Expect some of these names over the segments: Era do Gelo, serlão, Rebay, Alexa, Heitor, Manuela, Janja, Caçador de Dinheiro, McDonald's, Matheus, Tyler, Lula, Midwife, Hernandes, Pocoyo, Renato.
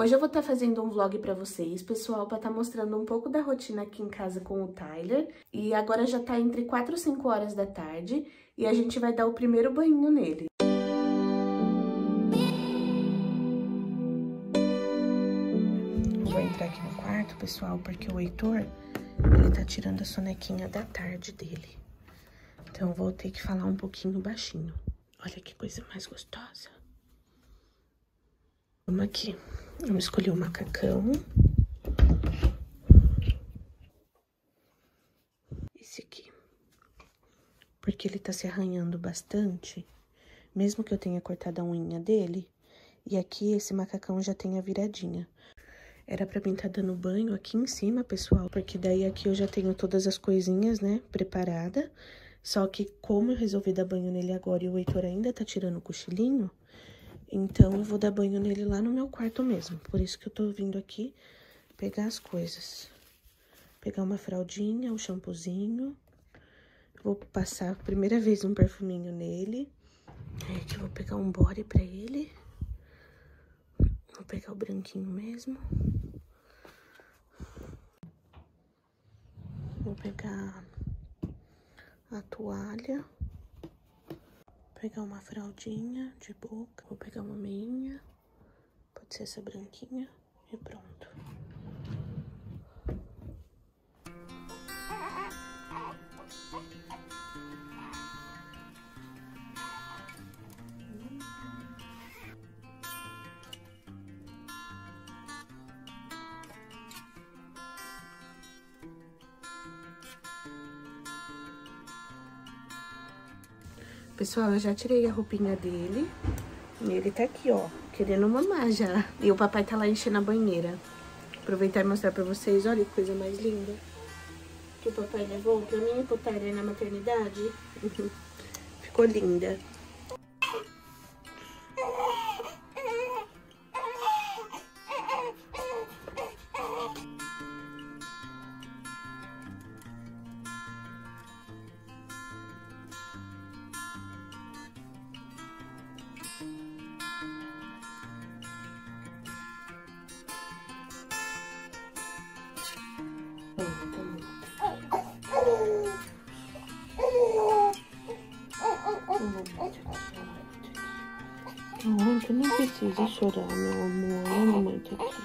Hoje eu vou estar fazendo um vlog pra vocês, pessoal, pra estar mostrando um pouco da rotina aqui em casa com o Tyler. E agora já tá entre 4 e 5 horas da tarde e a gente vai dar o primeiro banho nele. Vou entrar aqui no quarto, pessoal, porque o Heitor, ele tá tirando a sonequinha da tarde dele. Então vou ter que falar um pouquinho baixinho. Olha que coisa mais gostosa. Vamos aqui. Vamos escolher o macacão. Esse aqui. Porque ele tá se arranhando bastante. Mesmo que eu tenha cortado a unha dele. E aqui esse macacão já tem a viradinha. Era pra mim tá dando banho aqui em cima, pessoal. Porque daí aqui eu já tenho todas as coisinhas, né, preparada. Só que como eu resolvi dar banho nele agora e o Heitor ainda tá tirando o cochilinho... Então, eu vou dar banho nele lá no meu quarto mesmo. Por isso que eu tô vindo aqui pegar as coisas. Pegar uma fraldinha, um shampoozinho. Vou passar a primeira vez um perfuminho nele. Aí aqui eu vou pegar um body pra ele. Vou pegar o branquinho mesmo. Vou pegar a toalha. Vou pegar uma fraldinha de boca, vou pegar uma meinha, pode ser essa branquinha, e pronto. Pessoal, eu já tirei a roupinha dele e ele tá aqui, ó, querendo mamar já. E o papai tá lá enchendo a banheira. Aproveitar e mostrar pra vocês, olha que coisa mais linda que o papai levou pra mim e pro Tyler na maternidade. Ficou linda. Mamãe, tu não precisa chorar, meu amor. A mamãe tá aqui.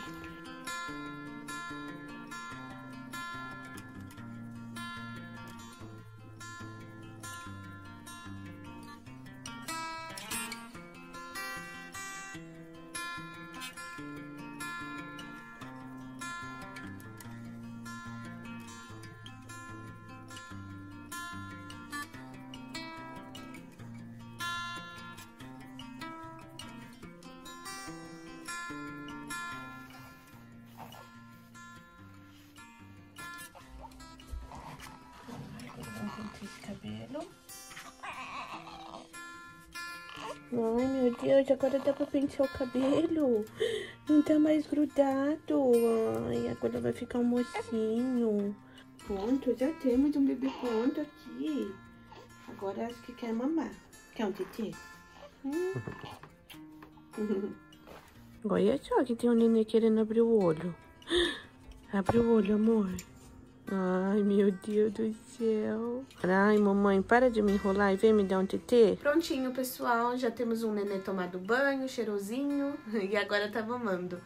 Esse cabelo. Ai, meu Deus, agora dá pra pentear o cabelo. Não tá mais grudado. Ai, agora vai ficar um mocinho. Pronto, já temos um bebê pronto aqui. Agora acho que quer mamar. Quer um titi? Olha só que tem um neném querendo abrir o olho. Abre o olho, amor. Ai, meu Deus do céu. Ai, mamãe, para de me enrolar e vem me dar um tetê. Prontinho, pessoal. Já temos um nenê tomado banho, cheirosinho. E agora tá mamando.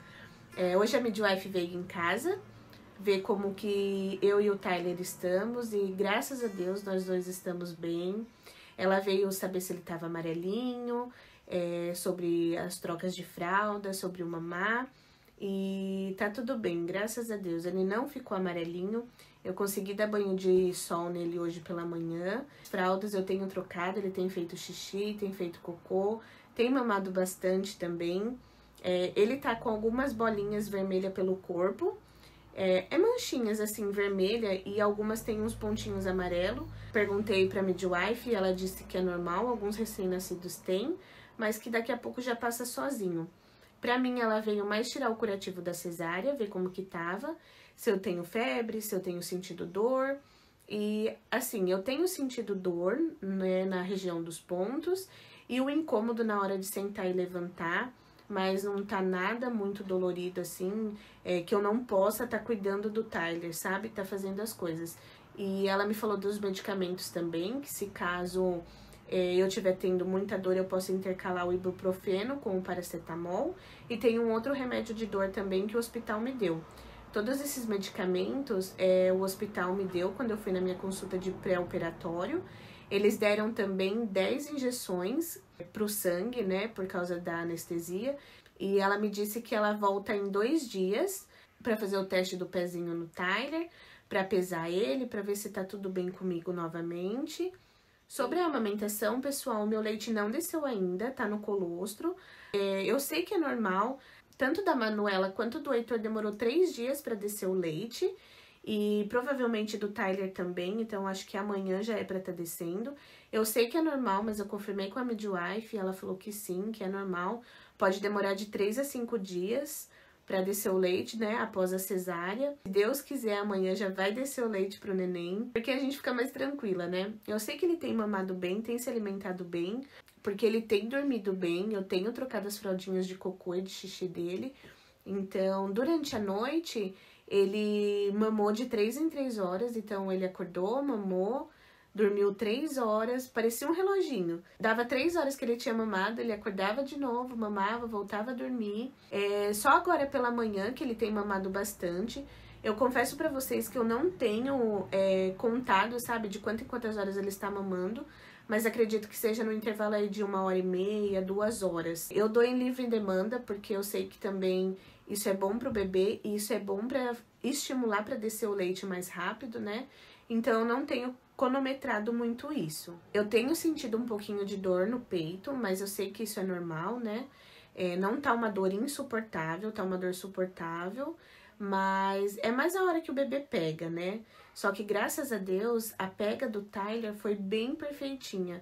Hoje a Midwife veio em casa ver como que eu e o Tyler estamos. E graças a Deus, nós dois estamos bem. Ela veio saber se ele tava amarelinho, sobre as trocas de fralda, sobre o mamar. E tá tudo bem, graças a Deus. Ele não ficou amarelinho. Eu consegui dar banho de sol nele hoje pela manhã. Fraldas eu tenho trocado, ele tem feito xixi, tem feito cocô. Tem mamado bastante também. Ele tá com algumas bolinhas vermelhas pelo corpo. É manchinhas assim, vermelha, e algumas tem uns pontinhos amarelo. Perguntei pra midwife, ela disse que é normal. Alguns recém-nascidos têm, mas que daqui a pouco já passa sozinho. Pra mim, ela veio mais tirar o curativo da cesárea, ver como que tava, se eu tenho febre, se eu tenho sentido dor. E, assim, eu tenho sentido dor, né, na região dos pontos, e o incômodo na hora de sentar e levantar, mas não tá nada muito dolorido, assim, que eu não possa tá cuidando do Tyler, sabe? Tá fazendo as coisas. E ela me falou dos medicamentos também, que se caso eu tiver tendo muita dor, eu posso intercalar o ibuprofeno com o paracetamol. E tem um outro remédio de dor também que o hospital me deu. Todos esses medicamentos o hospital me deu quando eu fui na minha consulta de pré-operatório. Eles deram também 10 injeções pro sangue, né, por causa da anestesia. E ela me disse que ela volta em 2 dias para fazer o teste do pezinho no Tyler, para pesar ele, para ver se tá tudo bem comigo novamente. Sobre a amamentação, pessoal, meu leite não desceu ainda, tá no colostro. Eu sei que é normal, tanto da Manuela quanto do Heitor demorou 3 dias para descer o leite. E provavelmente do Tyler também, então acho que amanhã já é pra tá descendo. Eu sei que é normal, mas eu confirmei com a Midwife e ela falou que sim, que é normal. Pode demorar de 3 a 5 dias pra descer o leite, né, após a cesárea. Se Deus quiser, amanhã já vai descer o leite pro neném, porque a gente fica mais tranquila, né? Eu sei que ele tem mamado bem, tem se alimentado bem, porque ele tem dormido bem, eu tenho trocado as fraldinhas de cocô e de xixi dele. Então, durante a noite, ele mamou de 3 em 3 horas, então ele acordou, mamou, dormiu 3 horas, parecia um reloginho. Dava 3 horas que ele tinha mamado, ele acordava de novo, mamava, voltava a dormir. Só agora pela manhã que ele tem mamado bastante. Eu confesso pra vocês que eu não tenho contado, sabe, de quanto em quantas horas ele está mamando, mas acredito que seja no intervalo aí de 1h30, 2 horas. Eu dou em livre demanda, porque eu sei que também isso é bom pro bebê e isso é bom pra estimular pra descer o leite mais rápido, né? Então eu não tenho cronometrado muito isso. Eu tenho sentido um pouquinho de dor no peito, mas eu sei que isso é normal, né? Não tá uma dor insuportável, tá uma dor suportável, mas é mais a hora que o bebê pega, né? Só que graças a Deus, a pega do Tyler foi bem perfeitinha.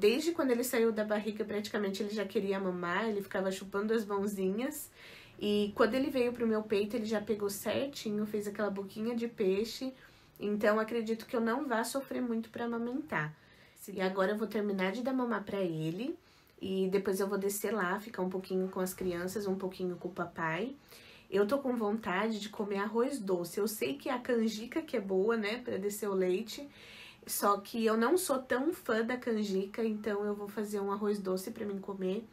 Desde quando ele saiu da barriga, praticamente ele já queria mamar, ele ficava chupando as mãozinhas. E quando ele veio pro meu peito, ele já pegou certinho, fez aquela boquinha de peixe. Então, acredito que eu não vá sofrer muito pra amamentar. E agora eu vou terminar de dar mamar pra ele. E depois eu vou descer lá, ficar um pouquinho com as crianças, um pouquinho com o papai. Eu tô com vontade de comer arroz doce. Eu sei que é a canjica que é boa, né, pra descer o leite. Só que eu não sou tão fã da canjica, então eu vou fazer um arroz doce pra mim comer.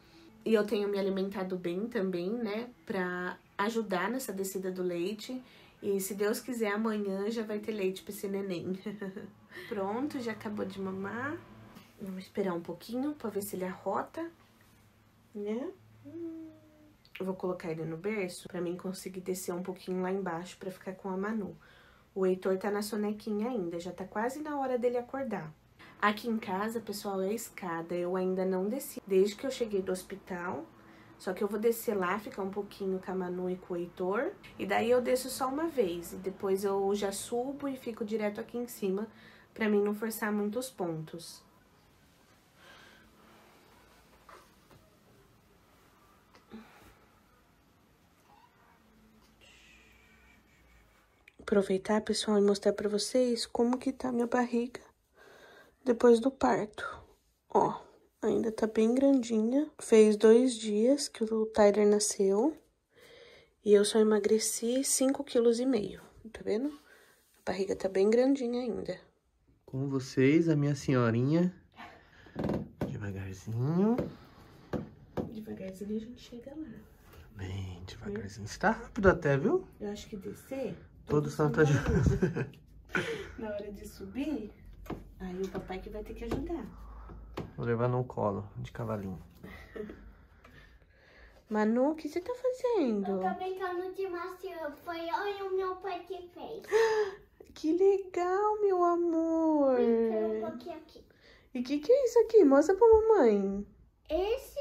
E eu tenho me alimentado bem também, né, pra ajudar nessa descida do leite. E se Deus quiser, amanhã já vai ter leite pra esse neném. Pronto, já acabou de mamar. Vamos esperar um pouquinho pra ver se ele arrota, né? Eu vou colocar ele no berço pra mim conseguir descer um pouquinho lá embaixo pra ficar com a Manu. O Heitor tá na sonequinha ainda, já tá quase na hora dele acordar. Aqui em casa, pessoal, é escada. Eu ainda não desci desde que eu cheguei do hospital. Só que eu vou descer lá, ficar um pouquinho com a Manu e com o Heitor. E daí eu desço só uma vez. E depois eu já subo e fico direto aqui em cima, pra mim não forçar muitos pontos. Aproveitar, pessoal, e mostrar pra vocês como que tá minha barriga depois do parto. Ó, ainda tá bem grandinha. Fez 2 dias que o Tyler nasceu e eu só emagreci 5,5 kg, tá vendo? A barriga tá bem grandinha ainda. Com vocês, a minha senhorinha. Devagarzinho. Devagarzinho a gente chega lá. Bem, devagarzinho. Você tá rápido até, viu? Eu acho que descer... Todo santo ajuda. Na hora de subir... Aí o papai que vai ter que ajudar. Vou levar no colo, de cavalinho. Manu, o que você tá fazendo? Eu tô brincando de macio. Foi eu e o meu pai que fez. Que legal, meu amor. Brincando um pouquinho aqui. E o que é isso aqui? Mostra pra mamãe. Esse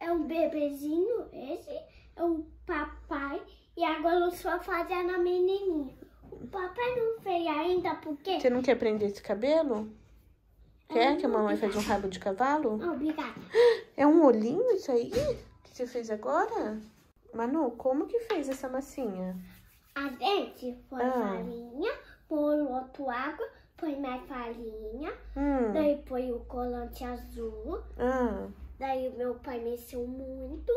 é um bebezinho, esse é o papai. E agora eu só fazendo a menininha. O papai não fez ainda, porque... Você não quer prender esse cabelo? Quer que a mamãe faça um rabo de cavalo? Não, obrigada. É um olhinho isso aí que você fez agora? Manu, como que fez essa massinha? A gente foi farinha, colocou água, foi mais farinha, daí foi o colante azul, daí meu pai mexeu muito,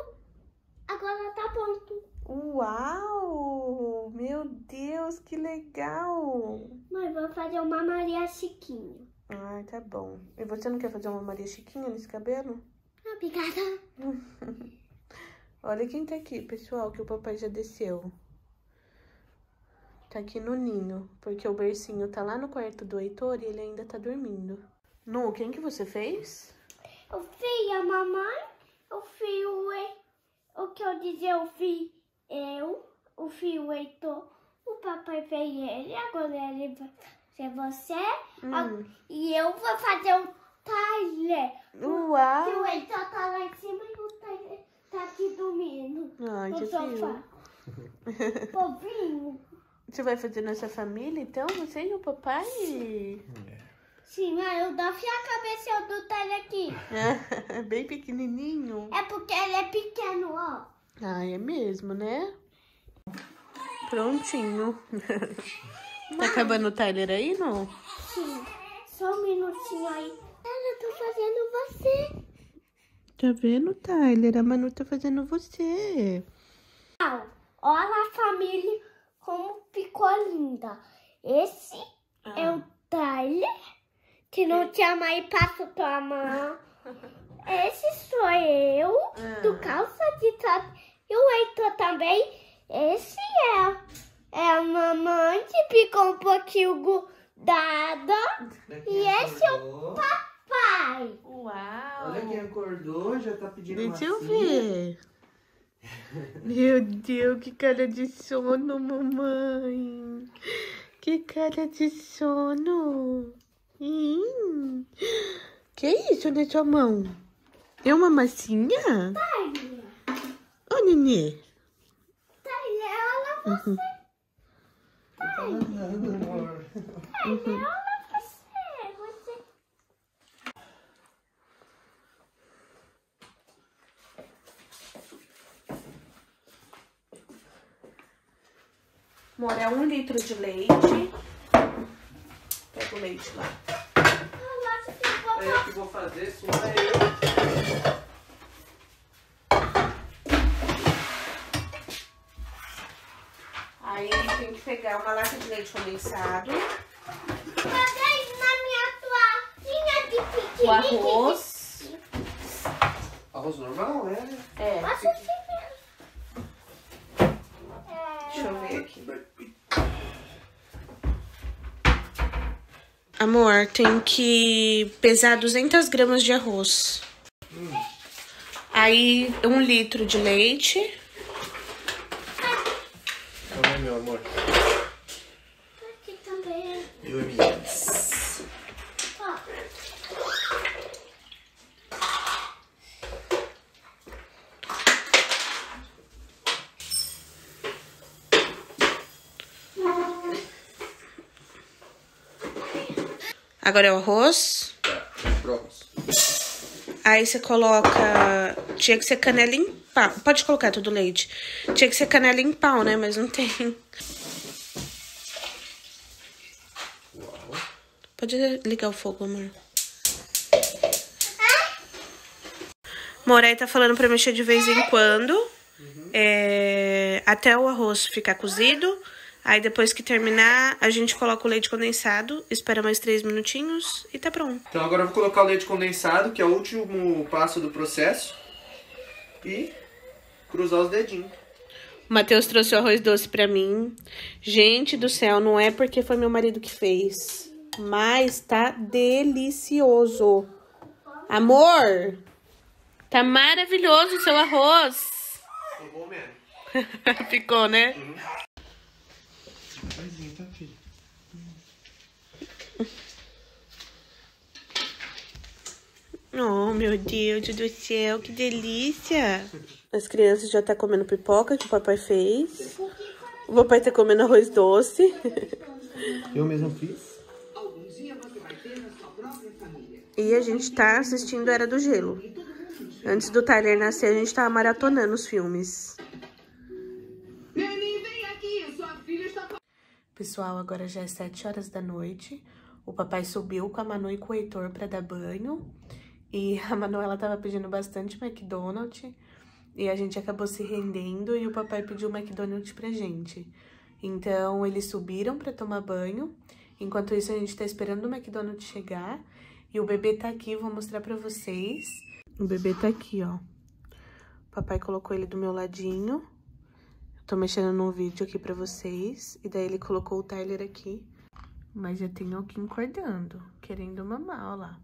Agora tá pronto. Uau! Meu Deus, que legal! Mãe, vou fazer uma Maria Chiquinha. Ah, tá bom. E você não quer fazer uma Maria Chiquinha nesse cabelo? Obrigada. Olha quem tá aqui, pessoal, que o papai já desceu. Tá aqui no ninho, porque o bercinho tá lá no quarto do Heitor e ele ainda tá dormindo. Nu, quem que você fez? Eu fiz a mamãe, eu fiz o que eu dizer, eu fiz o Heitor, o papai fez ele, agora ele vai fazer você, e eu vou fazer o Tyler. Uau! O Heitor tá lá em cima e o Tyler tá aqui dormindo. Ai, no sofá. Povinho. Você vai fazer nossa família, então? Você e o papai? Sim, mas eu dou a cabeça do Tyler aqui. É bem pequenininho. É porque ele é pequeno, ó. Ah, é mesmo, né? Prontinho. Tá acabando o Tyler aí, não? Sim. Só um minutinho aí. Tyler, eu tô fazendo você. Tá vendo, Tyler? A Manu tá fazendo você. Olha a família. Como ficou linda. Esse é o Tyler, que não te ama e passa tua mão. Esse sou eu, do calça de trás. E o Heitor também. Esse é a mamãe que ficou um pouquinho grudada. E esse é o papai. Uau! Olha quem acordou, já tá pedindo uma massinha. Deixa eu ver. Meu Deus, que cara de sono, mamãe. Que cara de sono. Que isso na sua mão? É uma massinha? Tyler. Ô, Nenê. Tyler, olha você. Tyler, olha você. Amor, é 1 litro de leite. Pega o leite lá. Eu que vou fazer, só eu. Aí tem que pegar uma lata de leite condensado. Cadê na minha toalhinha de piquenique? O arroz. Arroz normal, né? É. Deixa eu ver aqui. Amor, tem que pesar 200 gramas de arroz. Aí, 1 litro de leite. Também, meu amor. Aqui também. E 1 ml. Agora é o arroz. Pronto. Aí você coloca... Tinha que ser canela em pau. Pode colocar todo o leite. Tinha que ser canela em pau, né? Mas não tem. Uau. Pode ligar o fogo, amor. Moraí tá falando pra mexer de vez em quando. Até o arroz ficar cozido. Aí, depois que terminar, a gente coloca o leite condensado, espera mais 3 minutinhos e tá pronto. Então, agora eu vou colocar o leite condensado, que é o último passo do processo, e cruzar os dedinhos. O Matheus trouxe o arroz doce pra mim. Gente do céu, não é porque foi meu marido que fez, mas tá delicioso. Amor, tá maravilhoso o seu arroz. Ficou bom mesmo. Ficou, né? Tá, filho. Oh, meu Deus do céu, que delícia! As crianças já estão comendo pipoca que o papai fez. O papai tá comendo arroz doce. Eu mesmo fiz. E a gente tá assistindo Era do Gelo. Antes do Tyler nascer, a gente tava maratonando os filmes. Pessoal, agora já é 7 horas da noite, o papai subiu com a Manu e com o Heitor pra dar banho, e a Manuela tava pedindo bastante McDonald's, E a gente acabou se rendendo e o papai pediu o McDonald's pra gente. Então, eles subiram pra tomar banho. Enquanto isso, a gente tá esperando o McDonald's chegar. E o bebê tá aqui, vou mostrar pra vocês. O bebê tá aqui, ó. O papai colocou ele do meu ladinho. Eu tô mexendo num vídeo aqui pra vocês. E daí ele colocou o Tyler aqui. Mas já tem alguém acordando, querendo mamar, ó lá.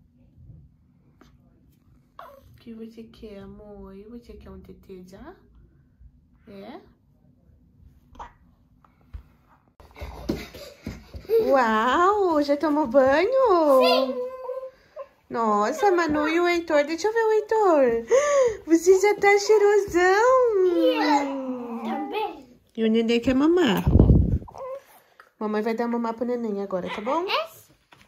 O que você quer, amor? E você quer um tetê já? É? Uau! Já tomou banho? Sim! Nossa, Manu e o Heitor. Deixa eu ver o Heitor. Você já tá cheirosão. Também. E o neném quer mamar. Mamãe vai dar mamar pro neném agora, tá bom?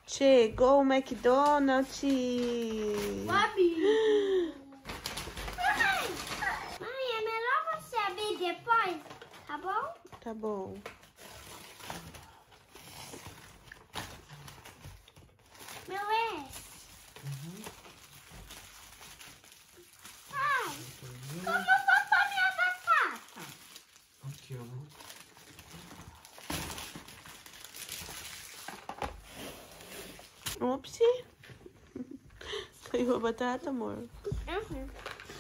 Chegou o McDonald's. Bobby. Mãe, é melhor você abrir depois, tá bom? Tá bom. Meu ex. Como eu vou pôr minha batata? Aqui, ó. Ops. Caiu a batata, amor?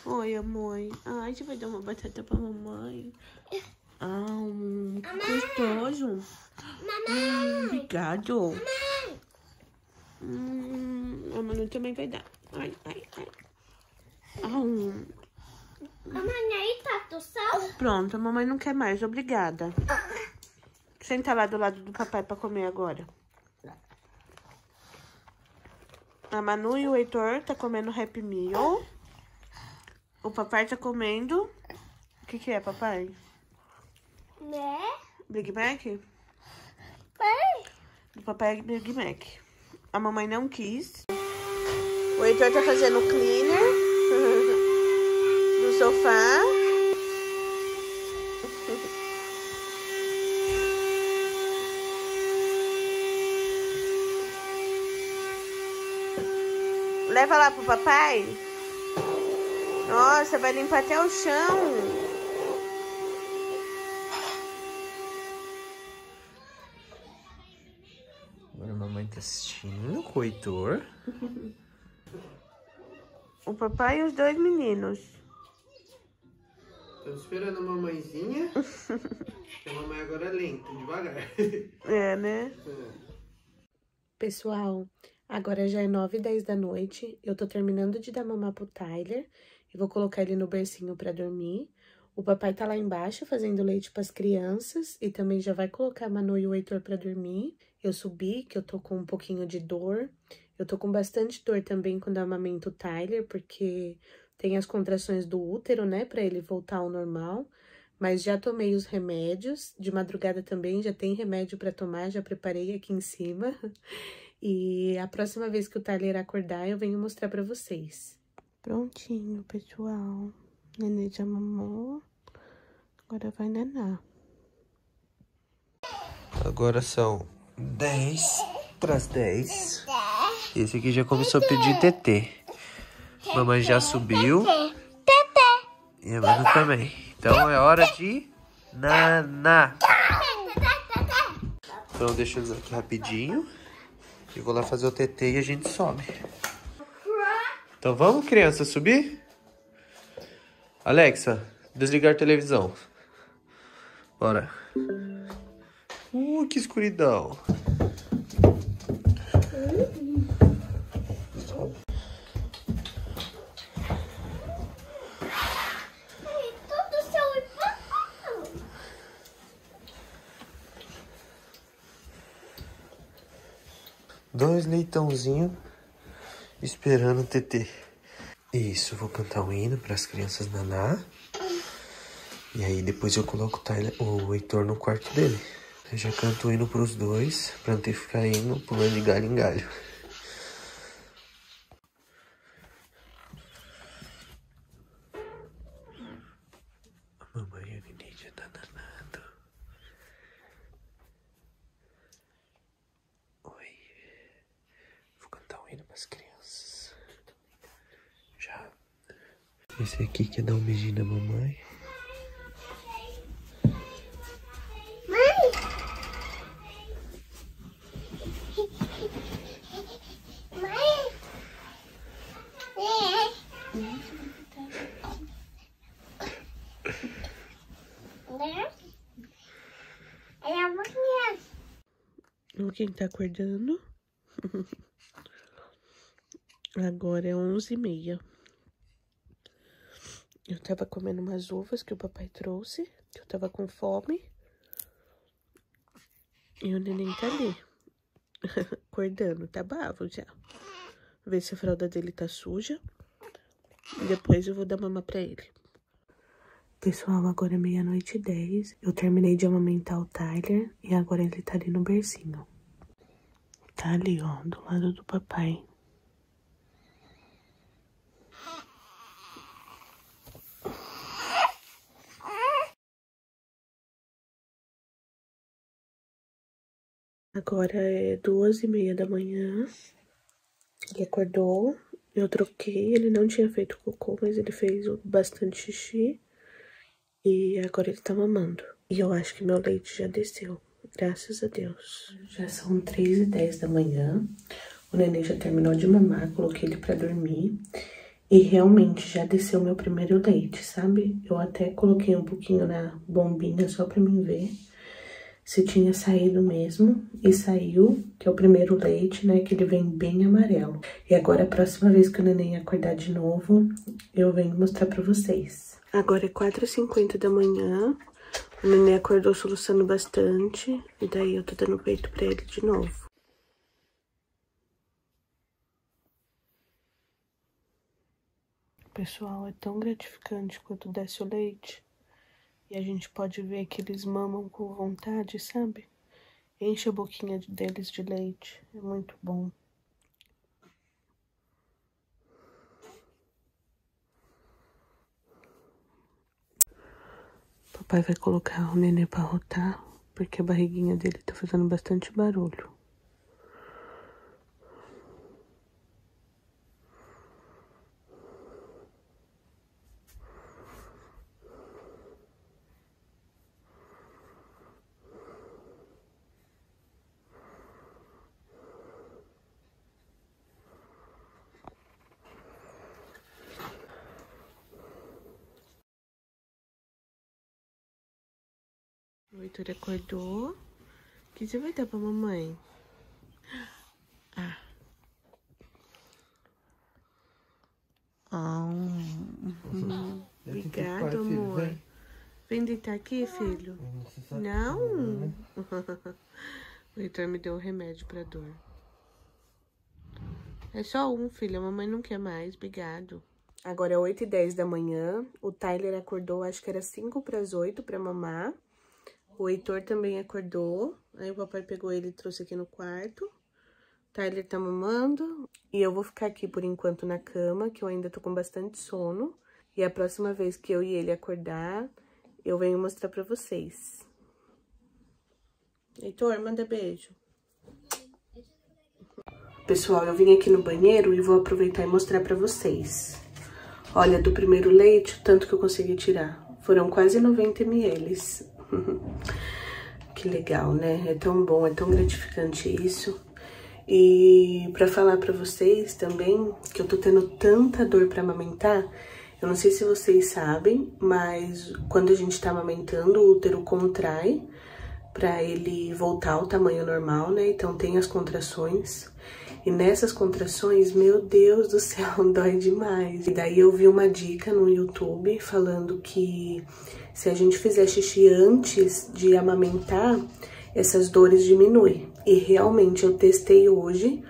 Uhum. Oi, amor. Ai, você vai dar uma batata pra mamãe? Ah, que gostoso. Mamãe. Obrigado. Mamãe. A Manu também vai dar. Ai, ai, ai. Mamãe, aí tá do sal? Pronto, a mamãe não quer mais, obrigada. Senta lá do lado do papai pra comer agora. A Manu e o Heitor tá comendo Happy Meal. O papai tá comendo... O que que é, papai? Né? Big Mac? Pai? O papai é Big Mac. A mamãe não quis. O Heitor tá fazendo cleaner. Sofá. Leva lá pro papai. Nossa, vai limpar até o chão. Agora a mamãe tá assistindo com o Heitor. O papai e os dois meninos. Tô esperando a mamãezinha. A mamãe agora é lenta, devagar. É, né? É. Pessoal, agora já é 9h10 da noite. Eu tô terminando de dar mamar pro Tyler. E vou colocar ele no bercinho pra dormir. O papai tá lá embaixo fazendo leite pras crianças. E também já vai colocar a Manu e o Heitor pra dormir. Eu subi, que eu tô com um pouquinho de dor. Eu tô com bastante dor também quando eu amamento o Tyler, porque... Tem as contrações do útero, né, pra ele voltar ao normal, mas já tomei os remédios, de madrugada também já tem remédio pra tomar, já preparei aqui em cima. E a próxima vez que o Tyler acordar, eu venho mostrar pra vocês. Prontinho, pessoal. Nenê já mamou, agora vai nanar. Agora são 10 pras 10. Esse aqui já começou a pedir tetê. Mamãe já subiu. E a Manu também. Então é hora de naná. Então deixa eles aqui rapidinho. Eu vou lá fazer o tetê e a gente sobe. Então vamos, criança, subir? Alexa, desligar a televisão. Bora. Que escuridão. Dois leitãozinhos esperando o tetê. Isso, vou cantar um hino para as crianças naná. E aí depois eu coloco o Heitor no quarto dele. Eu já canto o hino para os dois, para não ter que ficar indo pulando de galho em galho. A mamãe e a neném já tá nanando. Esse aqui quer dar um beijinho na mamãe. Quem tá acordando? Agora é 11h30. Eu tava comendo umas uvas que o papai trouxe, que eu tava com fome. E o neném tá ali acordando, tá bravo já. Ver se a fralda dele tá suja. Depois eu vou dar mama pra ele. Pessoal, agora é 00:10. Eu terminei de amamentar o Tyler e agora ele tá ali no bercinho. Tá ali, ó, do lado do papai. Agora é 2:30 da manhã. Ele acordou, eu troquei, ele não tinha feito cocô, mas ele fez bastante xixi. E agora ele tá mamando. E eu acho que meu leite já desceu. Graças a Deus. Já são 3:10 da manhã. O neném já terminou de mamar, coloquei ele pra dormir. E realmente já desceu meu primeiro leite, sabe? Eu até coloquei um pouquinho na bombinha só pra mim ver se tinha saído mesmo. E saiu, que é o primeiro leite, né? Que ele vem bem amarelo. E agora a próxima vez que o neném acordar de novo, eu venho mostrar pra vocês. Agora é 4:50 da manhã. O neném acordou soluçando bastante, e daí eu tô dando peito pra ele de novo. Pessoal, é tão gratificante quando desce o leite, e a gente pode ver que eles mamam com vontade, sabe? Enche a boquinha deles de leite, é muito bom. Papai vai colocar o neném pra rotar, porque a barriguinha dele tá fazendo bastante barulho. O Heitor acordou. O que você vai dar pra mamãe? Ah. Obrigado, amor. Vem deitar aqui, filho. Não? O Heitor me deu um remédio pra dor. É só um, filho. A mamãe não quer mais. Obrigado. Agora é 8:10 da manhã. O Tyler acordou, acho que era 7:55 pra mamar. O Heitor também acordou, aí o papai pegou ele e trouxe aqui no quarto. Tyler tá mamando e eu vou ficar aqui por enquanto na cama, que eu ainda tô com bastante sono. E a próxima vez que eu e ele acordar, eu venho mostrar pra vocês. Heitor, manda beijo. Pessoal, eu vim aqui no banheiro e vou aproveitar e mostrar pra vocês. Olha, do primeiro leite, o tanto que eu consegui tirar. Foram quase 90 ml. Que legal, né? É tão bom, é tão gratificante isso. E pra falar pra vocês também que eu tô tendo tanta dor pra amamentar, eu não sei se vocês sabem, mas quando a gente tá amamentando, o útero contrai pra ele voltar ao tamanho normal, né? Então tem as contrações. E nessas contrações, meu Deus do céu, dói demais. E daí eu vi uma dica no YouTube falando que se a gente fizer xixi antes de amamentar, essas dores diminuem. E realmente eu testei hoje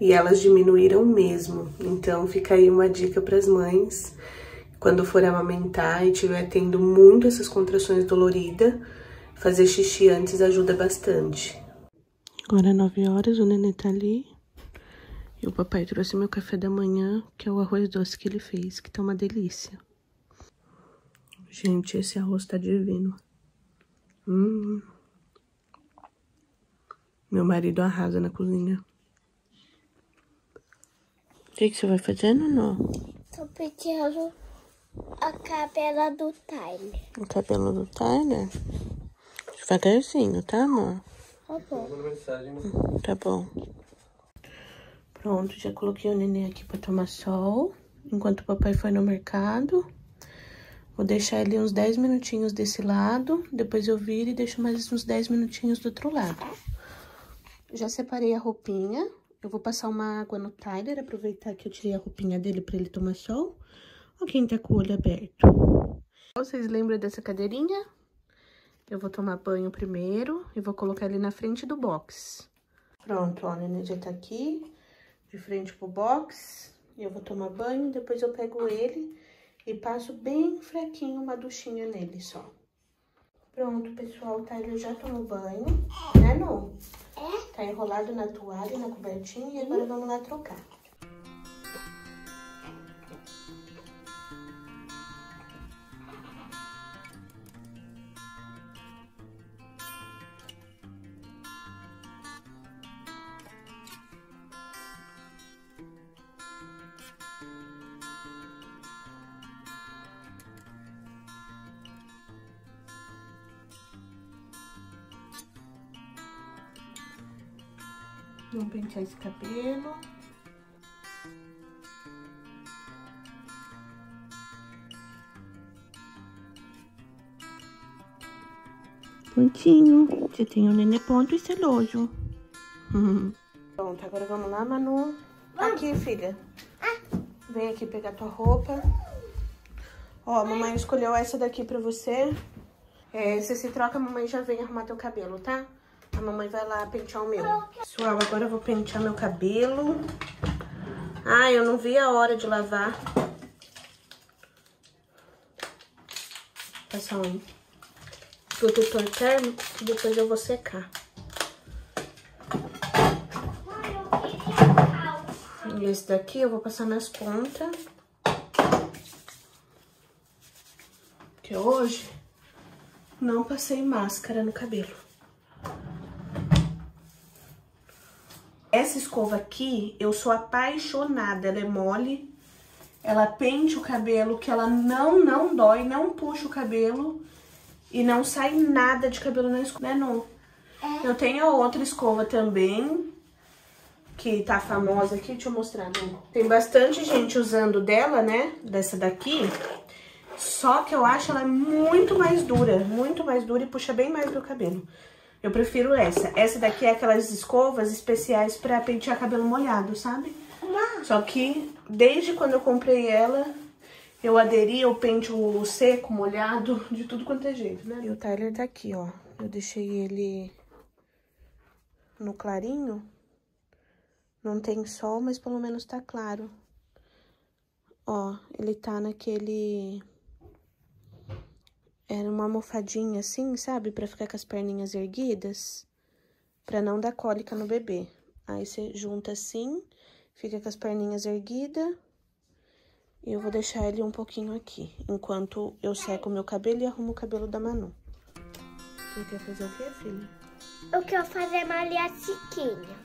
e elas diminuíram mesmo. Então fica aí uma dica para as mães, quando for amamentar e tiver tendo muito essas contrações doloridas, fazer xixi antes ajuda bastante. Agora é 9 horas, o nenê tá ali. E o papai trouxe meu café da manhã, que é o arroz doce que ele fez, que tá uma delícia. Gente, esse arroz tá divino. Meu marido arrasa na cozinha. O que você vai fazendo, Nó? Tô pedindo A cabela do Tyler. O cabelo do Tyler? Devagarzinho, tá, amor? Tá bom. Tá bom. Pronto, já coloquei o neném aqui pra tomar sol. Enquanto o papai foi no mercado. Vou deixar ele uns 10 minutinhos desse lado. Depois eu viro e deixo mais uns 10 minutinhos do outro lado. Já separei a roupinha. Eu vou passar uma água no Tyler, aproveitar que eu tirei a roupinha dele pra ele tomar sol. Olha quem tá com o olho aberto. Vocês lembram dessa cadeirinha? Eu vou tomar banho primeiro e vou colocar ele na frente do box. Pronto, ó, o neném já tá aqui, de frente pro box. Eu vou tomar banho, depois eu pego ele e passo bem fraquinho uma duchinha nele só. Pronto, pessoal, o Tyler já tomou banho, né, Nu? É. Tá enrolado na toalha, na cobertinha, e agora vamos lá trocar. Vamos pentear esse cabelo. Prontinho. Você tem um nenê ponto e seloso. Pronto, agora vamos lá, Manu. Aqui, filha. Vem aqui pegar tua roupa. Ó, a mamãe escolheu essa daqui pra você. É, você se troca, a mamãe já vem arrumar teu cabelo, tá? A mamãe vai lá pentear o meu. Pessoal, agora eu vou pentear meu cabelo. Ah, eu não vi a hora de lavar. Passar um protetor térmico, que depois eu vou secar. E esse daqui eu vou passar nas pontas. Porque hoje não passei máscara no cabelo. Essa escova aqui, eu sou apaixonada, ela é mole, ela pente o cabelo, que ela não dói, não puxa o cabelo e não sai nada de cabelo na escova, né, Nu? É. Eu tenho outra escova também, que tá famosa aqui, deixa eu mostrar, Nu. Tem bastante gente usando dela, né, dessa daqui, só que eu acho ela muito mais dura e puxa bem mais do cabelo. Eu prefiro essa. Essa daqui é aquelas escovas especiais pra pentear cabelo molhado, sabe? Não. Só que desde quando eu comprei ela, eu aderi ao pente seco, molhado, de tudo quanto é jeito, né? E o Tyler tá aqui, ó. Eu deixei ele no clarinho. Não tem sol, mas pelo menos tá claro. Ó, ele tá naquele... Era uma almofadinha assim, sabe? Pra ficar com as perninhas erguidas, pra não dar cólica no bebê. Aí você junta assim, fica com as perninhas erguidas. E eu vou deixar ele um pouquinho aqui, enquanto eu seco o meu cabelo e arrumo o cabelo da Manu. Você quer fazer o quê, filha? Eu quero fazer malhar chiquinha.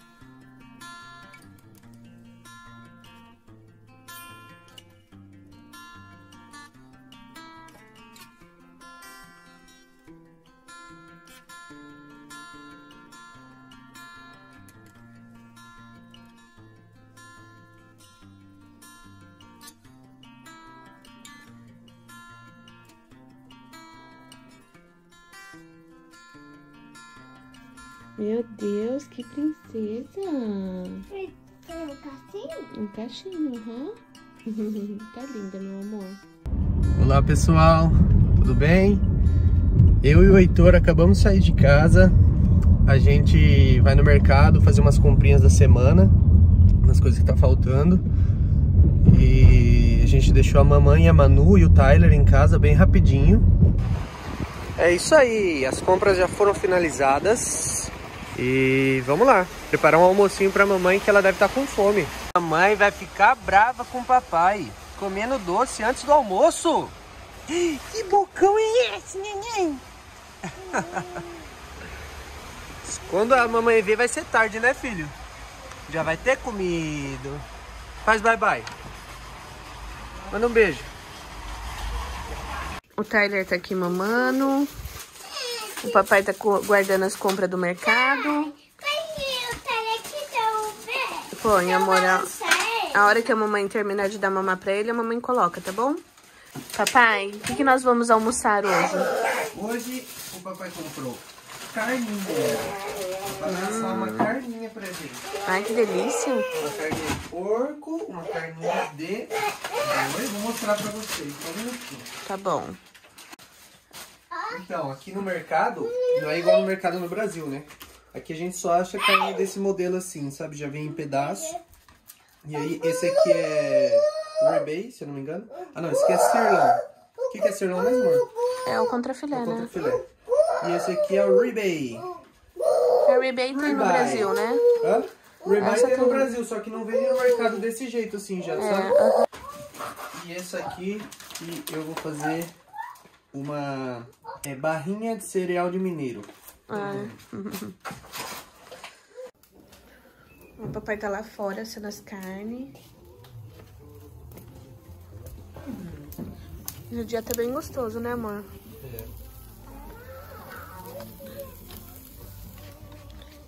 Meu Deus, que princesa! Tem um cachinho? Um cachinho, uhum. Tá linda, meu amor. Olá, pessoal. Tudo bem? Eu e o Heitor acabamos de sair de casa. A gente vai no mercado fazer umas comprinhas da semana, umas coisas que tá faltando. E a gente deixou a mamãe, a Manu e o Tyler em casa bem rapidinho. É isso aí, as compras já foram finalizadas. E vamos lá, preparar um almocinho pra mamãe que ela deve estar com fome. A mãe vai ficar brava com o papai, comendo doce antes do almoço. Que bocão é esse, neném? Quando a mamãe ver vai ser tarde, né, filho? Já vai ter comido. Faz bye-bye. Manda um beijo. O Tyler tá aqui mamando. O papai tá guardando as compras do mercado. Põe, amor. A hora que a mamãe terminar de dar mamar pra ele, a mamãe coloca, tá bom? Papai, o que nós vamos almoçar hoje? Hoje o papai comprou carninha. Pra lançar uma carninha pra gente. Ai, que delícia. Uma carninha de porco, uma carninha de... Vou mostrar pra vocês, só um minutinho. Tá bom. Então, aqui no mercado, não é igual no mercado no Brasil, né? Aqui a gente só acha carne desse modelo assim, sabe? Já vem em pedaço. E aí, esse aqui é Rebay, se eu não me engano. Ah, não, esse aqui é serlão. O que é serlão mesmo, amor? É o contrafilé, né? O contrafilé. E esse aqui é o Rebay. É o Rebay tem no Brasil, né? Hã? Rebay tem no Brasil, só que não vem no mercado desse jeito assim, já, sabe? E esse aqui, que eu vou fazer uma barrinha de cereal de mineiro. O papai tá lá fora, assando as carnes. E o dia tá bem gostoso, né, amor? É.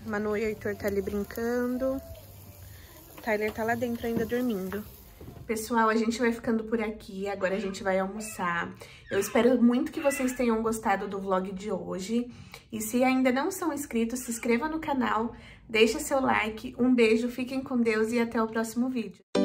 Manu e o Heitor tá ali brincando. O Tyler tá lá dentro ainda dormindo. Pessoal, a gente vai ficando por aqui, agora a gente vai almoçar. Eu espero muito que vocês tenham gostado do vlog de hoje. E se ainda não são inscritos, se inscreva no canal, deixa seu like, um beijo, fiquem com Deus e até o próximo vídeo.